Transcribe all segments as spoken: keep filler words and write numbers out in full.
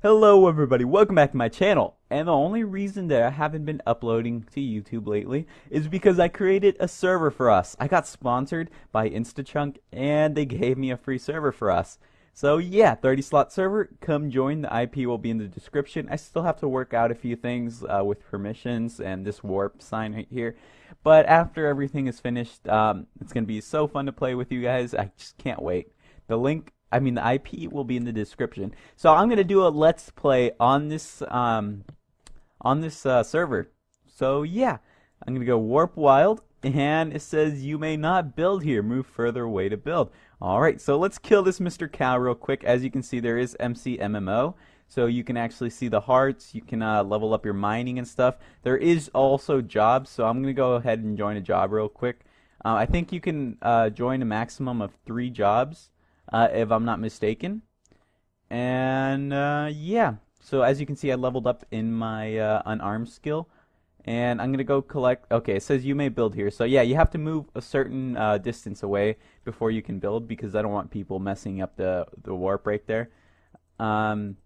Hello everybody, welcome back to my channel. And the only reason that I haven't been uploading to YouTube lately is because I created a server for us. I got sponsored by InstaChunk and they gave me a free server for us. So yeah, thirty slot server, come join. The I P will be in the description. I still have to work out a few things uh, with permissions and this warp sign right here. But after everything is finished, um, it's going to be so fun to play with you guys. I just can't wait. The link I mean the I P will be in the description. So I'm gonna do a let's play on this um, on this uh, server. So yeah, I'm gonna go warp wild, and it says you may not build here. Move further away to build. All right, so let's kill this Mister Cow real quick. As you can see, there is M C M M O, so you can actually see the hearts. You can uh, level up your mining and stuff. There is also jobs, so I'm gonna go ahead and join a job real quick. Uh, I think you can uh, join a maximum of three jobs. Uh, if I'm not mistaken. And uh, yeah, so as you can see, I leveled up in my uh, unarmed skill, and I'm gonna go collect. Okay, it says you may build here, so yeah, you have to move a certain uh, distance away before you can build, because I don't want people messing up the the warp right there. Um,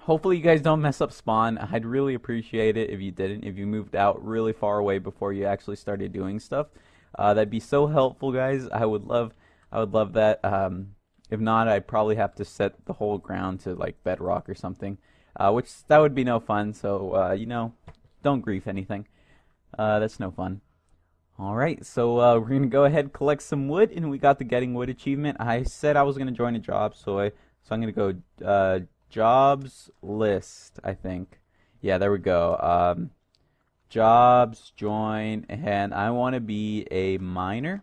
hopefully you guys don't mess up spawn. I'd really appreciate it if you didn't, if you moved out really far away before you actually started doing stuff. Uh, that'd be so helpful, guys. I would love I would love that. Um, If not, I'd probably have to set the whole ground to like bedrock or something, uh, which that would be no fun. So uh, you know, don't grief anything. Uh, that's no fun. All right, so uh, we're gonna go ahead and collect some wood, and we got the getting wood achievement. I said I was gonna join a job, so I so I'm gonna go uh, jobs list. I think, yeah, there we go. Um, jobs join, and I want to be a miner.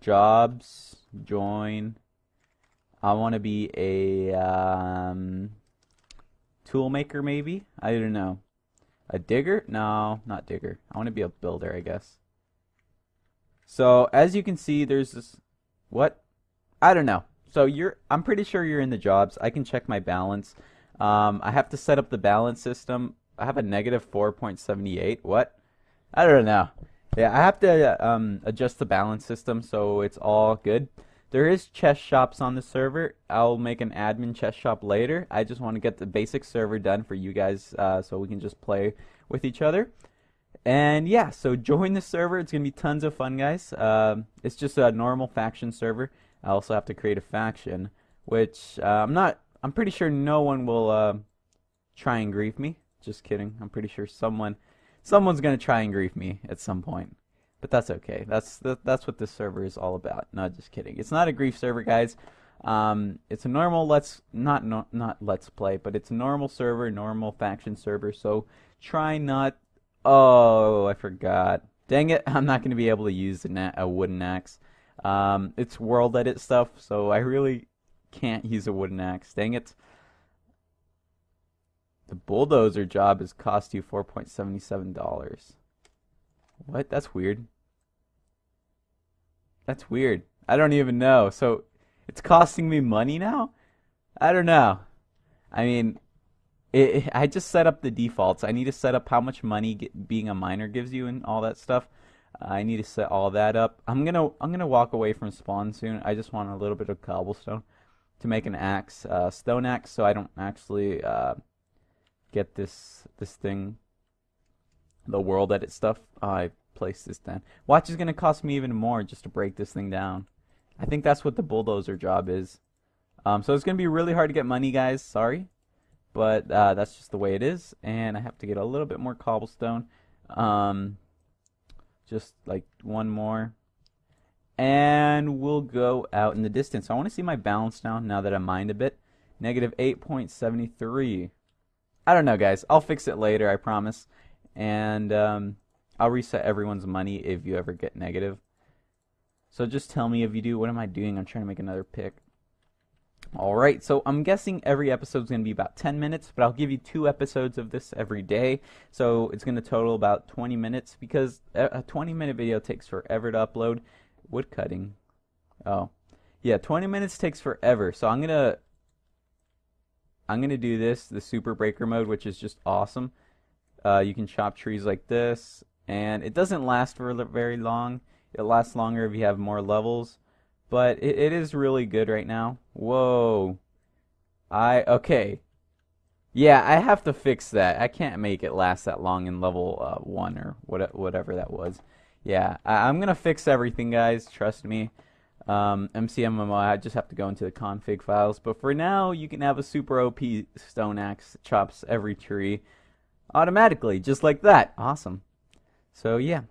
Jobs join. I want to be a um, tool maker, maybe? I don't know. A digger? No, not digger. I want to be a builder, I guess. So, as you can see, there's this... What? I don't know. So, you're. I'm pretty sure you're in the jobs. I can check my balance. Um, I have to set up the balance system. I have a negative four point seven eight. What? I don't know. Yeah, I have to um, adjust the balance system so it's all good. There is chess shops on the server. I'll make an admin chess shop later. I just want to get the basic server done for you guys uh, so we can just play with each other. And yeah, so join the server. It's going to be tons of fun, guys. Um, it's just a normal faction server. I also have to create a faction, which uh, I'm not, I'm pretty sure no one will uh, try and grief me. Just kidding. I'm pretty sure someone, someone's going to try and grief me at some point. But that's okay. That's that, that's what this server is all about. No, just kidding. It's not a grief server, guys. Um, it's a normal let's not no, not let's play, but it's a normal server, normal faction server. So try not. Oh, I forgot. Dang it! I'm not going to be able to use a, a wooden axe. Um, it's world edit stuff, so I really can't use a wooden axe. Dang it! The bulldozer job has cost you four point seven seven dollars. What? That's weird. That's weird. I don't even know. So, it's costing me money now? I don't know. I mean, it, I just set up the defaults. I need to set up how much money get, being a miner gives you and all that stuff. Uh, I need to set all that up. I'm gonna I'm gonna walk away from spawn soon. I just want a little bit of cobblestone to make an axe, uh, stone axe, so I don't actually uh, get this this thing. The world edit stuff. Oh, I placed this down. Watch is gonna cost me even more just to break this thing down. I think that's what the bulldozer job is. Um, so it's gonna be really hard to get money, guys. Sorry, but uh, that's just the way it is. And I have to get a little bit more cobblestone. Um, just like one more, and we'll go out in the distance. I want to see my balance now. Now that I mined a bit, negative eight point seventy three. I don't know, guys. I'll fix it later. I promise. And um, I'll reset everyone's money if you ever get negative. So just tell me if you do. What am I doing? I'm trying to make another pick. Alright, so I'm guessing every episode is going to be about ten minutes, but I'll give you two episodes of this every day. So it's going to total about twenty minutes, because a twenty minute video takes forever to upload. Wood cutting. Oh. Yeah, twenty minutes takes forever. So I'm going to I'm going to do this, the Super Breaker mode, which is just awesome. Uh, you can chop trees like this, and it doesn't last for very long. It lasts longer if you have more levels, but it, it is really good right now. Whoa. I, okay. Yeah, I have to fix that. I can't make it last that long in level uh, one or what, whatever that was. Yeah, I, I'm going to fix everything, guys. Trust me. Um, M C M M O, I just have to go into the config files. But for now, you can have a super O P stone axe that chops every tree automatically, just like that. Awesome. So, yeah.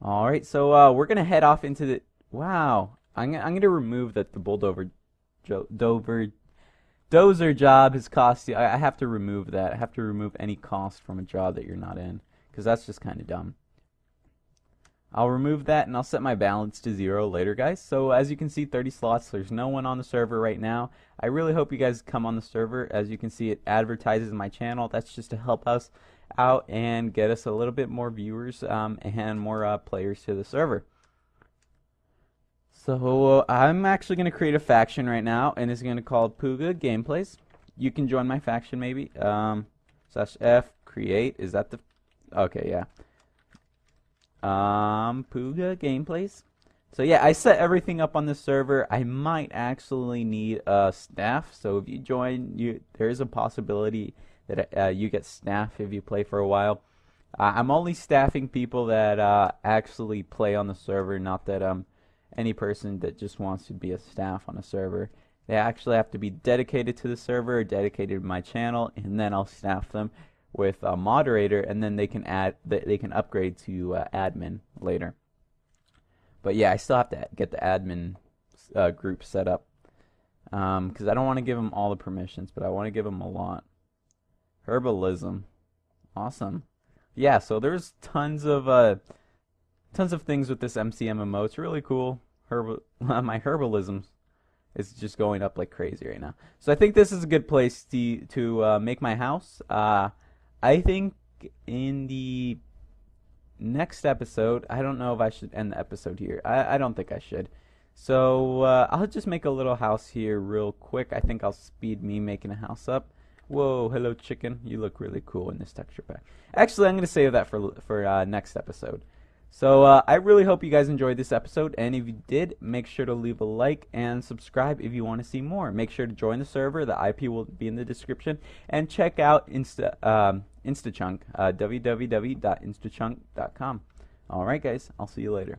Alright, so uh, we're going to head off into the... Wow. I'm, I'm going to remove that the bulldozer... Jo Dover... Dozer job has cost you. I have to remove that. I have to remove any cost from a job that you're not in, because that's just kind of dumb. I'll remove that, and I'll set my balance to zero later, guys. So as you can see, thirty slots. There's no one on the server right now. I really hope you guys come on the server. As you can see, it advertises my channel. That's just to help us out and get us a little bit more viewers um, and more uh, players to the server. So uh, I'm actually going to create a faction right now, and it's going to be called Puga Gameplays. You can join my faction maybe. Um, slash F create. Is that the? Okay, yeah. Um, Puga Gameplays. So yeah, I set everything up on this server. I might actually need a uh, staff. So if you join, you there is a possibility that uh, you get staff if you play for a while. Uh, I'm only staffing people that uh, actually play on the server, not that um. any person that just wants to be a staff on a server. They actually have to be dedicated to the server, dedicated to my channel, and then I'll staff them with a moderator, and then they can add they can upgrade to uh, admin later. But yeah, I still have to get the admin uh, group set up, because um, I don't want to give them all the permissions, but I want to give them a lot. Herbalism, awesome. Yeah, so there's tons of uh, tons of things with this M C M M O. It's really cool. Herbal, my herbalism is just going up like crazy right now. So I think this is a good place to to uh, make my house. Uh, I think in the next episode, I don't know if I should end the episode here. I, I don't think I should. So uh, I'll just make a little house here real quick. I think I'll speed me making a house up. Whoa, hello chicken. You look really cool in this texture pack. Actually, I'm going to save that for, for uh, next episode. So uh, I really hope you guys enjoyed this episode, and if you did, make sure to leave a like and subscribe if you want to see more. Make sure to join the server. The I P will be in the description, and check out Insta um, InstaChunk, uh, w w w dot instachunk dot com. All right, guys, I'll see you later.